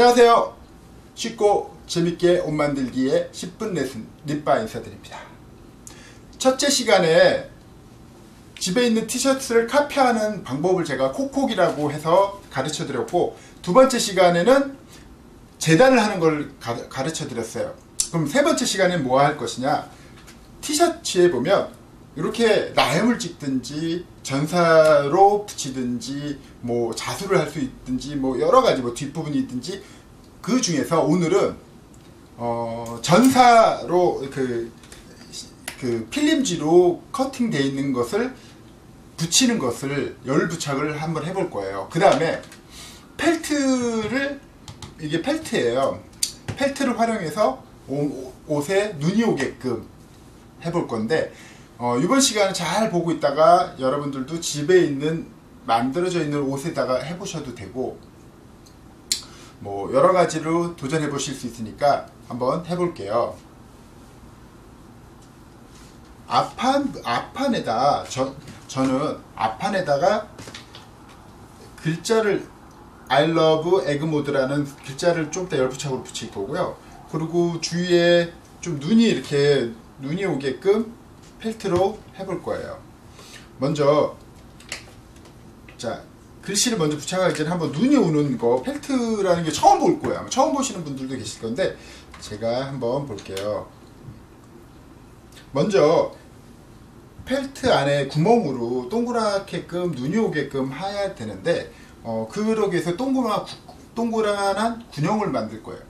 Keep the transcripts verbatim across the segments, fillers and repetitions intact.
안녕하세요. 쉽고 재밌게 옷 만들기의 십 분 레슨 립바 인사드립니다. 첫째 시간에 집에 있는 티셔츠를 카피하는 방법을 제가 콕콕이라고 해서 가르쳐 드렸고, 두 번째 시간에는 재단을 하는 걸 가르쳐 드렸어요. 그럼 세 번째 시간에는 뭐 할 것이냐, 티셔츠에 보면 이렇게 나염을 찍든지 전사로 붙이든지 뭐 자수를 할 수 있든지 뭐 여러가지 뭐 뒷부분이 있든지, 그 중에서 오늘은 어 전사로 그, 그 필름지로 커팅 되어 있는 것을 붙이는 것을 열 부착을 한번 해볼 거예요. 그 다음에 펠트를, 이게 펠트예요. 펠트를 활용해서 옷, 옷에 눈이 오게끔 해볼 건데, 어, 이번 시간은 잘 보고 있다가 여러분들도 집에 있는 만들어져 있는 옷에다가 해보셔도 되고 뭐 여러가지로 도전해 보실 수 있으니까 한번 해볼게요. 앞판, 앞판에다 저, 저는 앞판에다가 글자를 I love egg mode 라는 글자를 좀 더 열부착으로 붙일 거고요. 그리고 주위에 좀 눈이 이렇게 눈이 오게끔 펠트로 해볼 거예요. 먼저 자, 글씨를 먼저 붙여가기 전에 한번 눈이 오는 거, 펠트라는 게 처음 볼 거예요. 처음 보시는 분들도 계실 건데 제가 한번 볼게요. 먼저 펠트 안에 구멍으로 동그랗게끔 눈이 오게끔 해야 되는데, 어, 그러기 위해서 동그란, 동그란한 군형을 만들 거예요.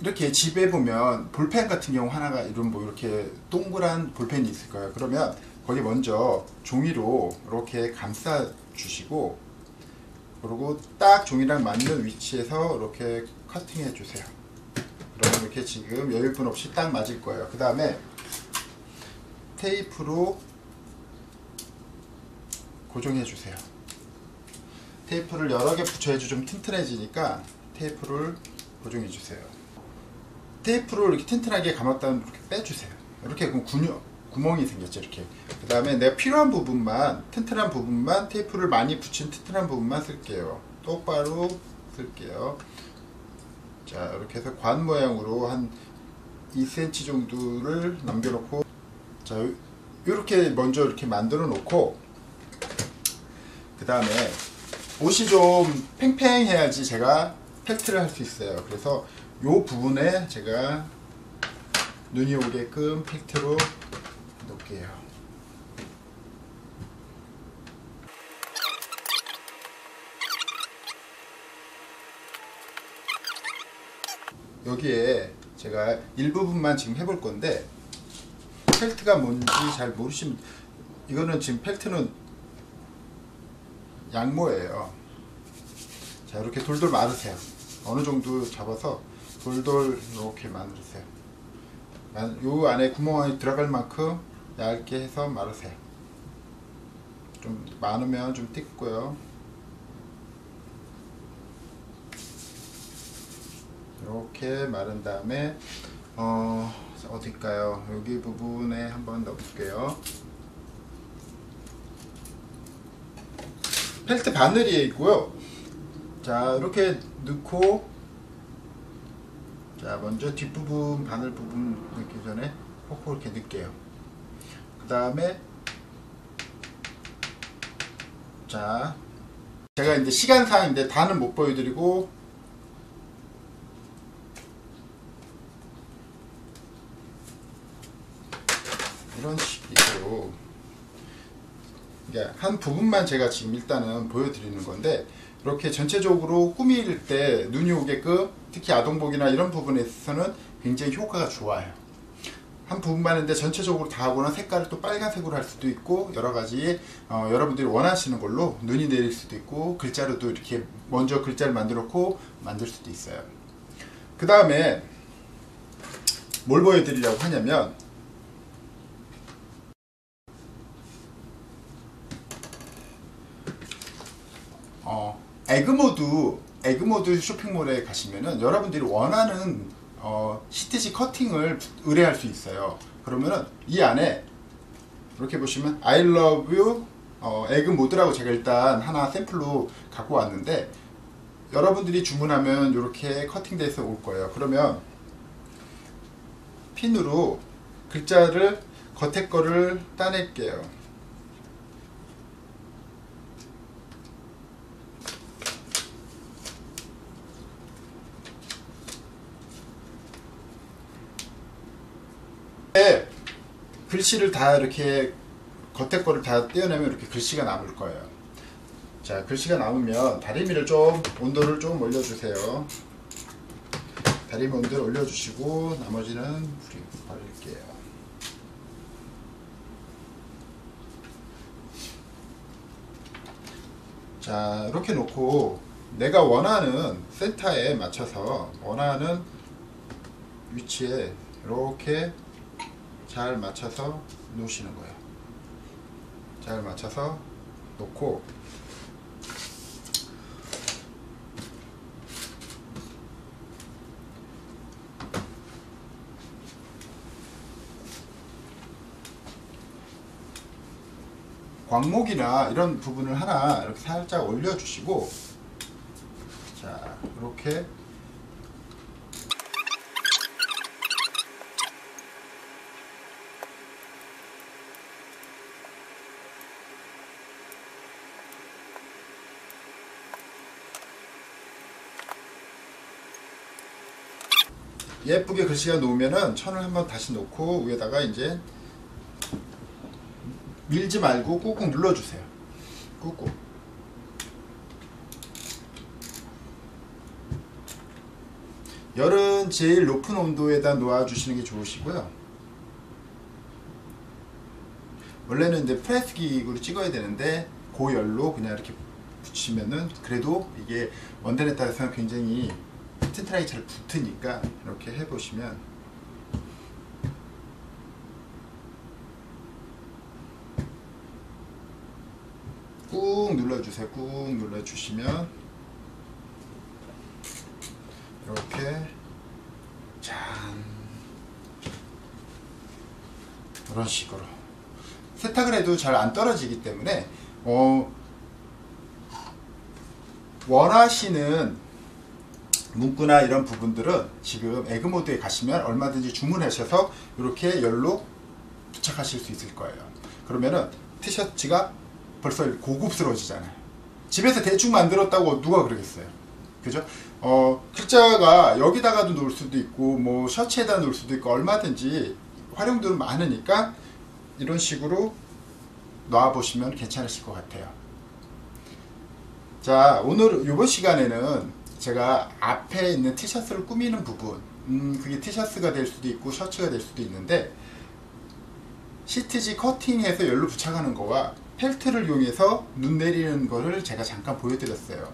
이렇게 집에 보면 볼펜 같은 경우 하나가 이런 뭐 이렇게 동그란 볼펜이 있을 거예요. 그러면 거기 먼저 종이로 이렇게 감싸 주시고, 그리고 딱 종이랑 맞는 위치에서 이렇게 커팅해 주세요. 그럼 이렇게 지금 여유분 없이 딱 맞을 거예요. 그 다음에 테이프로 고정해 주세요. 테이프를 여러 개 붙여야지 좀 튼튼해지니까 테이프를 고정해 주세요. 테이프로 이렇게 튼튼하게 감았다가 이렇게 빼주세요. 이렇게 그럼 군요, 구멍이 생겼죠. 이렇게. 그 다음에 내가 필요한 부분만, 튼튼한 부분만, 테이프를 많이 붙인 튼튼한 부분만 쓸게요. 똑바로 쓸게요. 자, 이렇게 해서 관 모양으로 한 이 센티미터 정도를 남겨놓고, 자, 이렇게 먼저 이렇게 만들어 놓고, 그 다음에 옷이 좀 팽팽해야지 제가 펠트를 할 수 있어요. 그래서 이 부분에 제가 눈이 오게끔 펠트로 놓을게요. 여기에 제가 일부분만 지금 해볼 건데, 펠트가 뭔지 잘 모르시면, 이거는 지금 펠트는 양모예요. 자, 이렇게 돌돌 말으세요. 어느 정도 잡아서 돌돌 이렇게 만드세요. 요 안에 구멍 안에 들어갈 만큼 얇게 해서 말으세요. 좀 많으면 좀 뜯고요. 이렇게 마른 다음에 어, 어딜까요? 여기 부분에 한번 넣어볼게요. 펠트 바늘이 있고요. 자, 이렇게 넣고, 자, 먼저 뒷부분 바늘 부분 넣기 전에 콕콕 이렇게 넣을게요. 그 다음에 자, 제가 이제 시간상인데 다는 못 보여드리고, 이런 식으로 한 부분만 제가 지금 일단은 보여드리는 건데, 이렇게 전체적으로 꾸밀 때 눈이 오게끔, 특히 아동복이나 이런 부분에서는 굉장히 효과가 좋아요. 한 부분만 했는데 전체적으로 다 하거나 색깔을 또 빨간색으로 할 수도 있고, 여러가지 어, 여러분들이 원하시는 걸로 눈이 내릴 수도 있고, 글자로도 이렇게 먼저 글자를 만들어 놓고 만들 수도 있어요. 그 다음에 뭘 보여드리려고 하냐면, 어, 에그모드, 에그모드 쇼핑몰에 가시면은 여러분들이 원하는 어, 시트지 커팅을 의뢰할 수 있어요. 그러면은 이 안에 이렇게 보시면 I love you 어, 에그모드라고 제가 일단 하나 샘플로 갖고 왔는데, 여러분들이 주문하면 이렇게 커팅돼서 올 거예요. 그러면 핀으로 글자를 겉에 거를 따낼게요. 글씨를 다 이렇게 겉에 거를 다 떼어내면 이렇게 글씨가 남을 거예요. 자, 글씨가 남으면 다리미를 좀 온도를 좀 올려주세요. 다리미 온도를 올려주시고 나머지는 물에 바를게요. 자, 이렇게 놓고 내가 원하는 센터에 맞춰서 원하는 위치에 이렇게 잘 맞춰서 놓으시는 거예요. 잘 맞춰서 놓고 광목이나 이런 부분을 하나 이렇게 살짝 올려주시고, 자, 이렇게 예쁘게 글씨가 놓으면은 천을 한번 다시 놓고 위에다가 이제 밀지 말고 꾹꾹 눌러주세요. 꾹꾹. 열은 제일 높은 온도에다 놓아주시는 게 좋으시고요. 원래는 이제 프레스 기기로 찍어야 되는데 고열로 그냥 이렇게 붙이면은 그래도 이게 원단에 따라서 굉장히 튼튼하게 잘 붙으니까 이렇게 해보시면 꾹 눌러주세요. 꾹 눌러주시면 이렇게 짠, 이런 식으로 세탁을 해도 잘 안 떨어지기 때문에 어, 원하시는 문구나 이런 부분들은 지금 에그모드에 가시면 얼마든지 주문하셔서 이렇게 열로 부착하실 수 있을 거예요. 그러면은 티셔츠가 벌써 고급스러워지잖아요. 집에서 대충 만들었다고 누가 그러겠어요. 그죠? 어, 글자가 여기다가도 놓을 수도 있고 뭐 셔츠에다 놓을 수도 있고 얼마든지 활용도는 많으니까 이런 식으로 놔 보시면 괜찮으실 것 같아요. 자, 오늘 이번 시간에는 제가 앞에 있는 티셔츠를 꾸미는 부분, 음, 그게 티셔츠가 될 수도 있고 셔츠가 될 수도 있는데, 시트지 커팅해서 열로 부착하는 거와 펠트를 이용해서 눈 내리는 거를 제가 잠깐 보여드렸어요.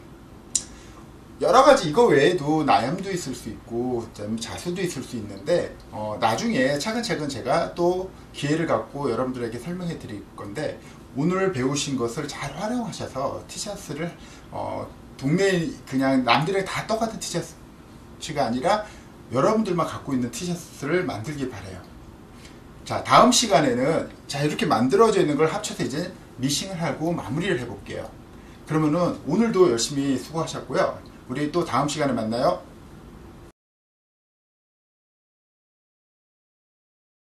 여러가지 이거 외에도 나염도 있을 수 있고 자수도 있을 수 있는데 어, 나중에 차근차근 제가 또 기회를 갖고 여러분들에게 설명해 드릴 건데, 오늘 배우신 것을 잘 활용하셔서 티셔츠를 어, 동네 그냥 남들의 다 똑같은 티셔츠가 아니라 여러분들만 갖고 있는 티셔츠를 만들길 바라요. 자, 다음 시간에는 자 이렇게 만들어져 있는 걸 합쳐서 이제 미싱을 하고 마무리를 해볼게요. 그러면은 오늘도 열심히 수고하셨고요. 우리 또 다음 시간에 만나요.